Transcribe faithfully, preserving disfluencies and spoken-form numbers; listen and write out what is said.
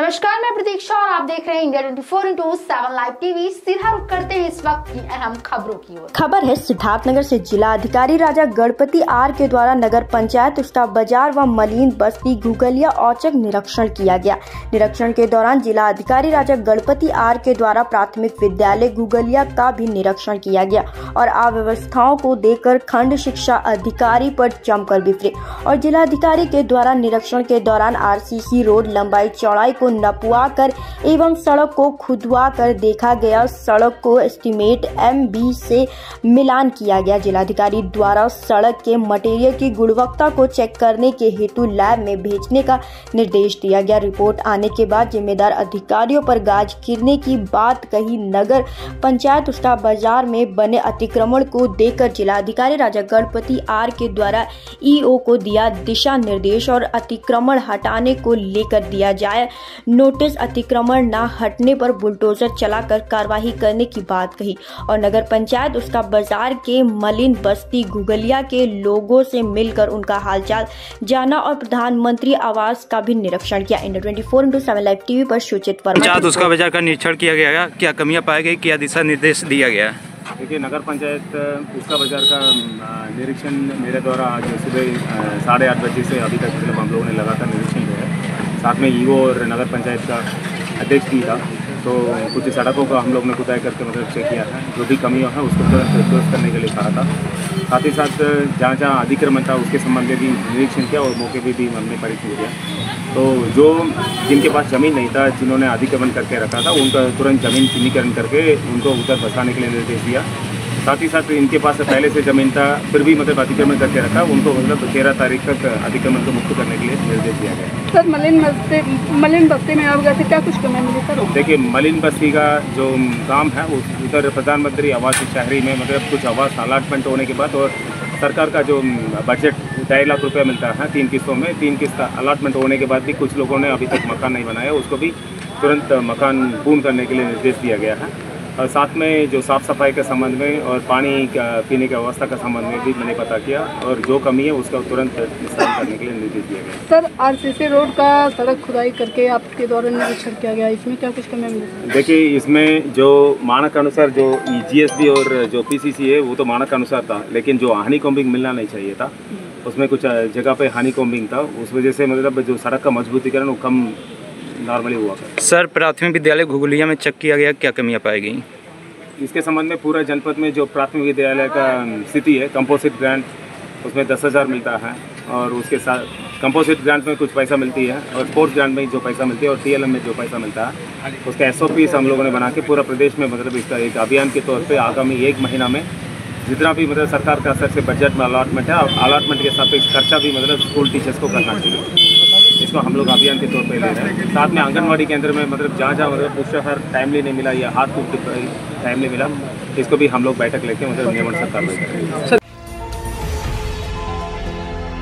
नमस्कार, मैं प्रतीक्षा और आप देख रहे हैं India twenty four by seven live TV. सीधा रुख करते हैं इस वक्त की अहम खबरों की ओर। खबर है सिद्धार्थनगर से। जिला अधिकारी राजा गढ़पति आर के द्वारा नगर पंचायत उस्टा बाजार व मलिन बस्ती गुगलिया औचक निरीक्षण किया गया। निरीक्षण के दौरान जिला अधिकारी राजा गढ़पति आर के द्वारा प्राथमिक विद्यालय गुगलिया का भी निरीक्षण किया गया और अव्यवस्थाओं को देखकर खंड शिक्षा अधिकारी पर जमकर बिफरे और जिला अधिकारी के द्वारा निरीक्षण के दौरान आर सी सी रोड लंबाई चौड़ाई को नपुआ कर एवं सड़क को खुदवा कर देखा गया। सड़क को एस्टीमेट एम बी से मिलान किया गया। जिलाधिकारी द्वारा सड़क के मटेरियल की गुणवत्ता को चेक करने के हेतु लैब में भेजने का निर्देश दिया गया। रिपोर्ट आने के बाद जिम्मेदार अधिकारियों पर गाज गिरने की बात कही। नगर पंचायत उस्टा बाजार में बने अतिक्रमण को देखकर जिलाधिकारी राजा गणपति आर के द्वारा ईओ को दिया दिशा निर्देश और अतिक्रमण हटाने को लेकर दिया जाए नोटिस। अतिक्रमण न हटने पर बुलडोजर चलाकर कार्रवाई करने की बात कही और नगर पंचायत उसका बाजार के मलिन बस्ती गुगलिया के लोगों से मिलकर उनका हालचाल जाना और प्रधानमंत्री आवास का भी निरीक्षण किया। India twenty four by seven live TV पर सूचित पंचायत उसका बाजार का निरीक्षण किया गया। क्या कमियां पाई गई, क्या दिशा निर्देश दिया गया? देखिए, नगर पंचायत उसका बाजार का निरीक्षण मेरे द्वारा आज सुबह साढ़े आठ बजे से अभी तक हम लोगों ने लगातार निरीक्षण किया है। साथ में ईओ और नगर पंचायत का अध्यक्ष भी था, तो कुछ सड़कों का हम लोग ने खुदाई करके मतलब चेक किया था। जो भी कमियां हैं उसको दुरुस्त करने के लिए कहा था। साथ ही साथ जहाँ जहाँ अतिक्रमण था उसके संबंध में भी निरीक्षण किया और मौके पर भी हमने परीक्षण किया। तो जो जिनके पास ज़मीन नहीं था, जिन्होंने अतिक्रमण करके रखा था, उनका तुरंत ज़मीन चिन्हीकरण करके उनको उधर बसाने के लिए निर्देश दिया। साथ ही साथ इनके पास पहले से ज़मीन था, फिर भी मतलब अतिक्रमण करके रखा, उनको मतलब तेरह तारीख तक अतिक्रमण को मुक्त करने के लिए निर्देश दिया गया। सर, मलिन बस्ती मलिन बस्ती में आप गए, क्या कुछ कमी मिली? सर देखिए, मलिन बस्ती का जो काम है उधर प्रधानमंत्री आवास शहरी में मतलब कुछ आवास अलाटमेंट होने के बाद और सरकार का जो बजट ढाई लाख रुपया मिलता है तीन किस्तों में, तीन किस्त अलाटमेंट होने के बाद भी कुछ लोगों ने अभी तक मकान नहीं बनाया, उसको भी तुरंत मकान पूर्ण करने के लिए निर्देश दिया गया है। और साथ में जो साफ़ सफाई के संबंध में और पानी का पीने की व्यवस्था का संबंध में भी मैंने पता किया और जो कमी है उसका तुरंत निस्तारण करने के लिए निर्देश दिया गया। सर, आरसीसी रोड का सड़क खुदाई करके आपके द्वारा निरीक्षण किया गया, इसमें क्या कुछ कमी मिली? देखिए, इसमें जो मानक अनुसार जो जीएसबी और जो पीसीसी है वो तो मानक अनुसार था, लेकिन जो हनीकॉम्बिंग मिलना नहीं चाहिए था, उसमें कुछ जगह पर हनीकॉम्बिंग था, उस वजह से मतलब जो सड़क का मजबूतीकरण वो कम नॉर्मली हुआ। सर, प्राथमिक विद्यालय घुगलिया में चेक किया गया, क्या कमियां पाई गई? इसके संबंध में पूरा जनपद में जो प्राथमिक विद्यालय का स्थिति है, कंपोजिट ग्रांट उसमें दस हज़ार मिलता है और उसके साथ कंपोजिट ग्रांट में कुछ पैसा मिलती है और स्पोर्ट्स ग्रांट में जो पैसा मिलती है और सी एल एम में जो पैसा मिलता है, उसका एस ओ पी हम लोगों ने बना के पूरा प्रदेश में मतलब इसका एक अभियान के तौर पर आगामी एक महीना में जितना भी मतलब सरकार का सर से बजट में अलाटमेंट है, अलाटमेंट के सापेक्ष खर्चा भी मतलब स्कूल टीचर्स को करना चाहिए, इसको हम लोग अभियान के तौर पर ले रहे हैं। साथ में आंगनवाड़ी केंद्र में मतलब जहाँ जहाँ मतलब पोषाहार टाइमली नहीं मिला या हाथ को टाइमली मिला, इसको भी हम लोग बैठक लेके मतलब नियमन सरकार में।